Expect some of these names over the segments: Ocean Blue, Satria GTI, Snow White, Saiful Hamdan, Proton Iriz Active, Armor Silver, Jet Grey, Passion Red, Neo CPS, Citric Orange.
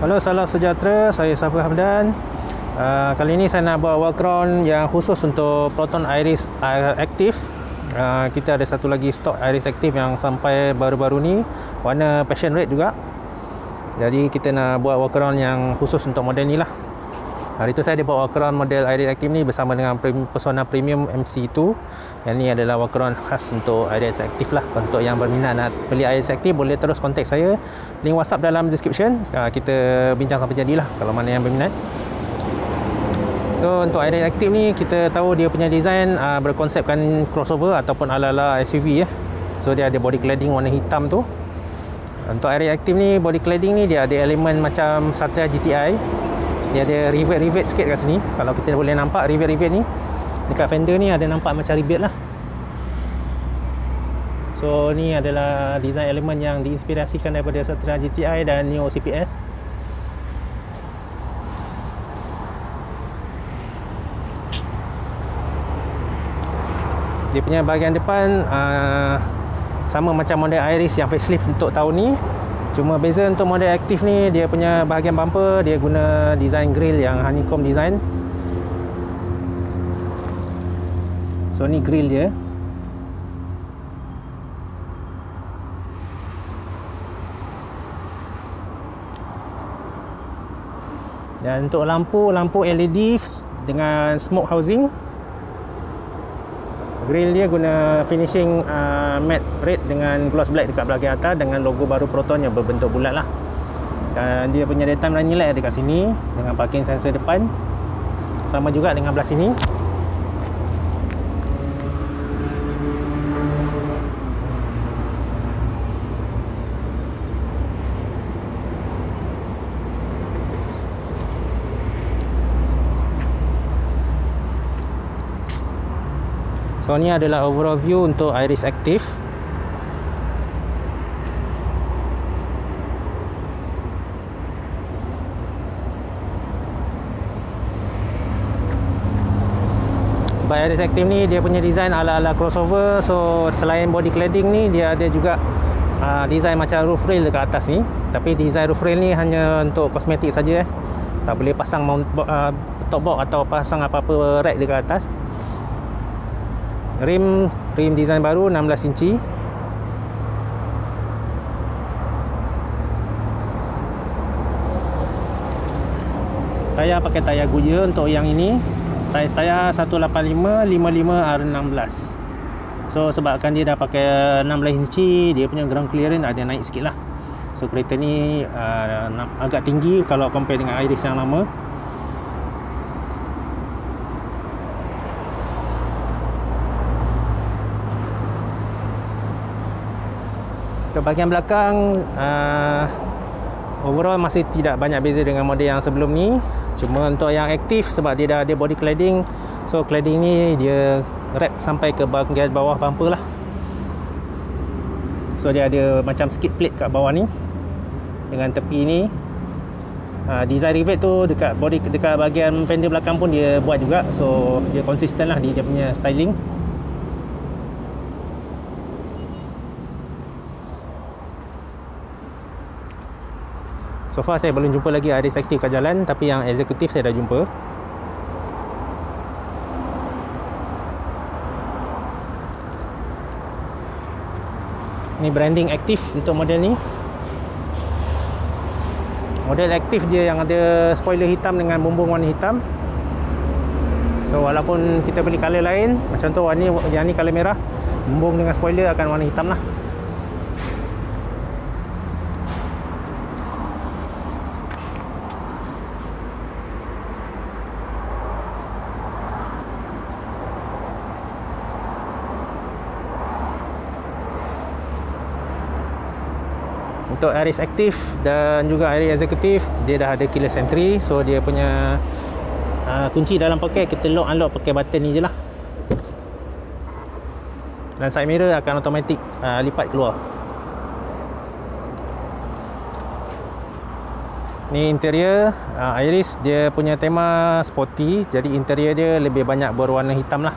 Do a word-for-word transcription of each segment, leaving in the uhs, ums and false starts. Halo, salam sejahtera. Saya Saiful Hamdan. Uh, kali ini saya nak buat workaround yang khusus untuk Proton Iriz Active. Uh, kita ada satu lagi stok Iriz Active yang sampai baru-baru ni, warna Passion Red juga. Jadi kita nak buat workaround yang khusus untuk model ni lah. Hari tu saya ada buat workaround model Iriz Active ni bersama dengan Persona Premium M C two. Yang ni adalah workaround khas untuk Iriz Active lah. Untuk yang berminat nak beli Iriz Active, boleh terus kontak saya. Link WhatsApp dalam description. Ha, kita bincang sampai jadilah kalau mana yang berminat. So untuk Iriz Active ni, kita tahu dia punya design uh, berkonsepkan crossover ataupun ala-ala S U V ya. So dia ada body cladding warna hitam tu. Untuk Iriz Active ni, body cladding ni dia ada elemen macam Satria G T I. Dia ada rivet-rivet sikit kat sini. Kalau kita boleh nampak rivet-rivet ni dekat fender ni, ada nampak macam rivet lah. So ni adalah design elemen yang diinspirasikan daripada Satria G T I dan Neo C P S. Dia punya bahagian depan uh, sama macam model Iriz yang facelift untuk tahun ni. Cuma beza untuk model Active ni, dia punya bahagian bumper dia guna design grill yang honeycomb design. So ni grill dia. Dan untuk lampu, lampu L E D dengan smoke housing. Grill dia guna finishing uh, matte red dengan gloss black dekat bahagian atas, dengan logo baru Protonnya berbentuk bulat lah. Dan dia punya daytime running light dekat sini dengan parking sensor depan, sama juga dengan belah sini. So ni adalah overall view untuk Iriz Active. Sebab Iriz Active ni dia punya design ala-ala crossover. So selain body cladding ni, dia ada juga uh, design macam roof rail dekat atas ni. Tapi design roof rail ni hanya untuk kosmetik saja. Eh. Tak boleh pasang mount, uh, top box atau pasang apa-apa rack dekat atas. Rim rim design baru enam belas inci. Tayar pakai tayar Goodyear untuk yang ini. Saiz tayar seratus lapan puluh lima lima puluh lima R enam belas. So sebabkan dia dah pakai enam belas inci, dia punya ground clearance ada naik sikit lah. So kereta ni uh, agak tinggi kalau compare dengan Iriz yang lama. Untuk bahagian belakang, uh, overall masih tidak banyak beza dengan model yang sebelum ni. Cuma untuk yang Active, sebab dia dah ada body cladding, so cladding ni dia wrap sampai ke bahagian bawah bumper lah. So dia ada macam skid plate kat bawah ni dengan tepi ni. uh, Design rivet tu dekat body, dekat bahagian fender belakang pun dia buat juga. So dia konsisten lah dia, dia punya styling. So far saya belum jumpa lagi Iriz Active kat jalan, tapi yang eksekutif saya dah jumpa. Ni branding Active untuk model ni. Model Active je yang ada spoiler hitam dengan bumbung warna hitam. So walaupun kita beli colour lain, macam tu warna yang ni colour merah, bumbung dengan spoiler akan warna hitam lah. Untuk Iriz Active dan juga Iriz Executive, dia dah ada keyless entry. So dia punya uh, kunci dalam poket, kita lock unlock pakai button ni je lah. Dan side mirror akan automatic uh, lipat keluar. Ni interior uh, Iriz, dia punya tema sporty, jadi interior dia lebih banyak berwarna hitam lah.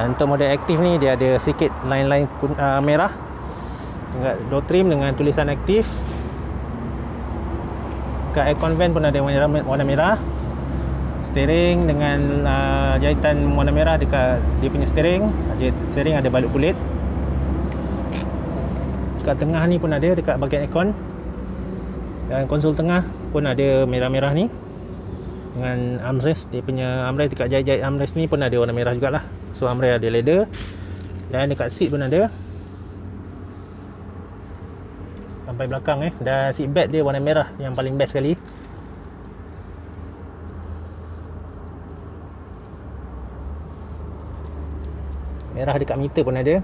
Dan untuk model Active ni, dia ada sikit line-line uh, merah dekat door trim dengan tulisan Aktif. Kat aircon van pun ada warna, warna merah. Steering dengan uh, jahitan warna merah dekat dia punya steering. Steering ada balut kulit. Kat tengah ni pun ada dekat bahagian aircon. Dan konsol tengah pun ada merah-merah ni. Dengan armrest, dia punya armrest dekat jahit-jahit armrest ni pun ada warna merah jugalah. So armrest ada leather. Dan dekat seat pun ada. Sampai belakang eh. Dan seat belt dia warna merah yang paling best sekali. Merah dekat meter pun ada.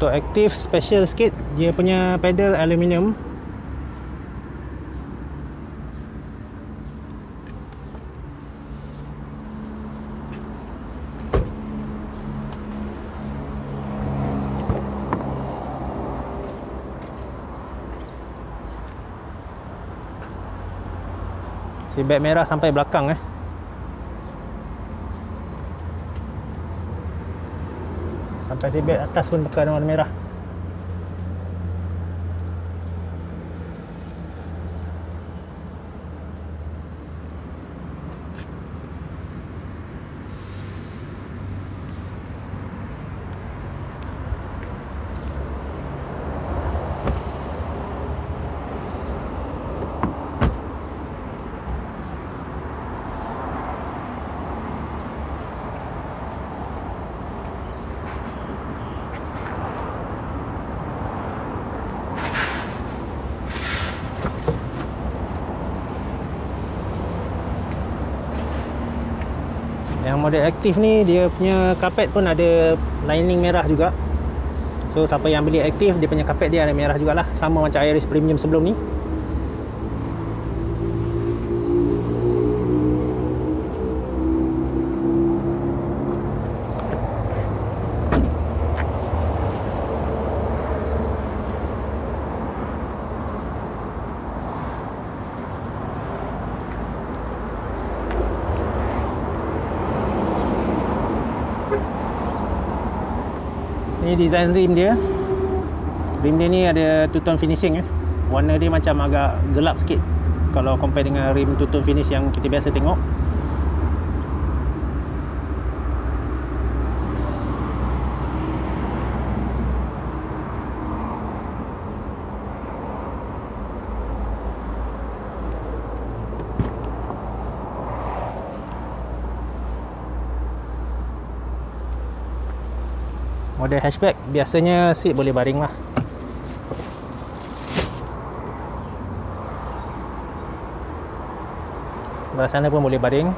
Untuk Active special sikit, dia punya pedal aluminium. Seatbelt merah sampai belakang eh. Sampai seatbelt atas pun pekat warna merah. Yang model aktif ni dia punya karpet pun ada lining merah juga. So siapa yang beli aktif, dia punya karpet dia ada merah jugalah, sama macam Iris Premium sebelum ni. Ni design rim dia. Rim dia ni ada two-tone finishing eh. Warna dia macam agak gelap sikit kalau compare dengan rim two-tone finish yang kita biasa tengok. Model hatchback biasanya seat boleh baring lah. Belah sana pun boleh baring.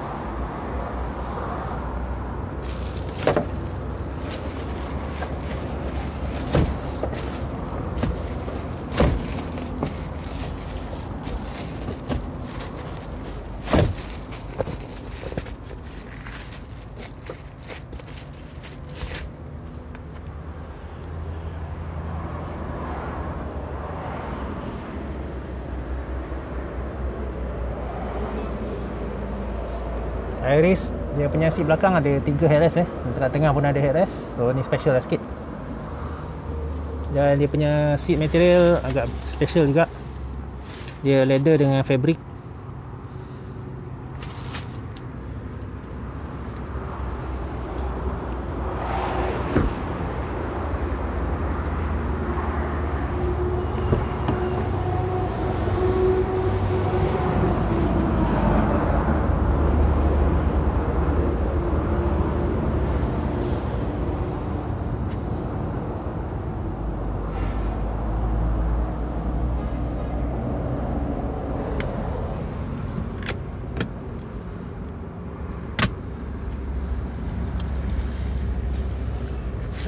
Iris dia punya seat belakang ada tiga headrest eh. Tengah-tengah pun ada headrest. So ni special lah sikit. Dan dia punya seat material agak special juga. Dia leather dengan fabric.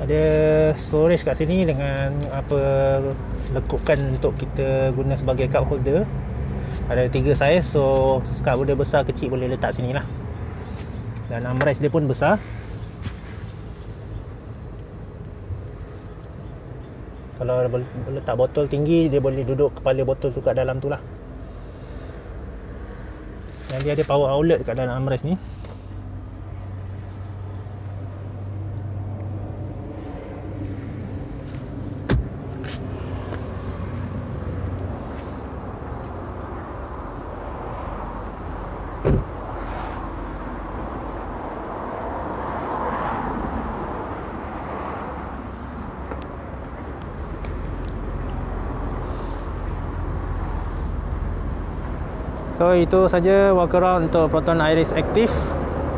Ada storage kat sini dengan apa lekukan untuk kita guna sebagai cup holder. Ada tiga saiz, so cup holder besar kecil boleh letak sini lah. Dan armrest dia pun besar. Kalau letak botol tinggi, dia boleh duduk kepala botol tu kat dalam tu lah. Dan dia ada power outlet kat dalam armrest ni. So itu saja walkaround untuk Proton Iriz Active.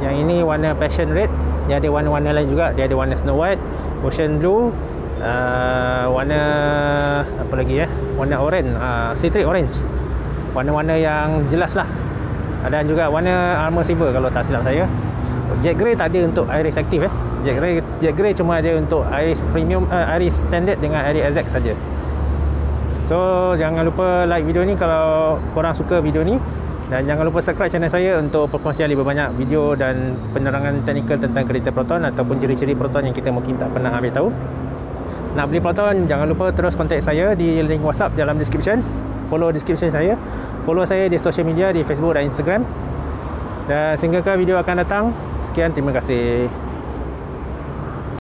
Yang ini warna Passion Red. Dia ada warna-warna lain juga. Dia ada warna Snow White, Ocean Blue, uh, warna apa lagi ya? Warna orange, uh, Citric Orange. Warna-warna yang jelas lah. Dan juga warna Armor Silver kalau tak silap saya. Jet Grey tak ada untuk Iriz Active eh. Jet Grey, Jet Grey cuma ada untuk Iriz Premium, uh, Iriz Standard dengan Iriz Exact saja. So jangan lupa like video ni kalau korang suka video ni, dan jangan lupa subscribe channel saya untuk perkongsian lebih banyak video dan penerangan teknikal tentang kereta Proton ataupun ciri-ciri Proton yang kita mungkin tak pernah ambil tahu. Nak beli Proton, jangan lupa terus kontak saya di link WhatsApp dalam description. Follow description saya. Follow saya di social media, di Facebook dan Instagram. Dan sehingga ke video akan datang. Sekian, terima kasih.